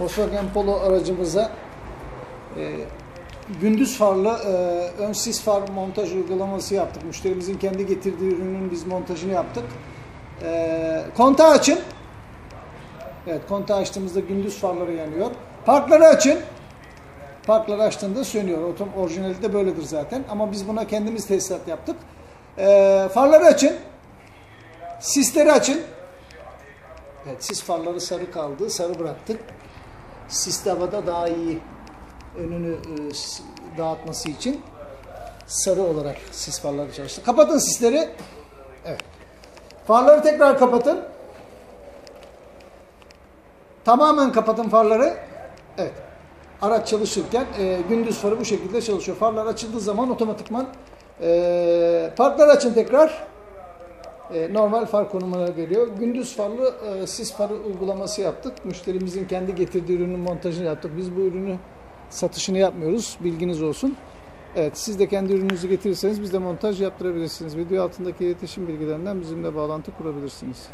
Volkswagen Polo aracımıza gündüz farlı ön sis far montaj uygulaması yaptık. Müşterimizin kendi getirdiği ürünün biz montajını yaptık. Kontağı açın. Evet, kontağı açtığımızda gündüz farları yanıyor. Parkları açın. Parkları açtığında sönüyor. Orijinali de böyledir zaten. Ama biz buna kendimiz tesisat yaptık. Farları açın. Sisleri açın. Evet, sis farları sarı kaldı. Sarı bıraktık. Sis havada daha iyi önünü dağıtması için sarı olarak sis farları çalıştı. Kapatın sisleri. Evet. Farları tekrar kapatın. Tamamen kapatın farları. Evet. Araç çalışırken gündüz farı bu şekilde çalışıyor. Farlar açıldığı zaman otomatikman parkları açın tekrar. Normal far konumuna geliyor. Gündüz farlı sis farı uygulaması yaptık. Müşterimizin kendi getirdiği ürünün montajını yaptık. Biz bu ürünü satışını yapmıyoruz. Bilginiz olsun. Evet, siz de kendi ürününüzü getirirseniz biz de montaj yaptırabilirsiniz. Video altındaki iletişim bilgilerinden bizimle bağlantı kurabilirsiniz.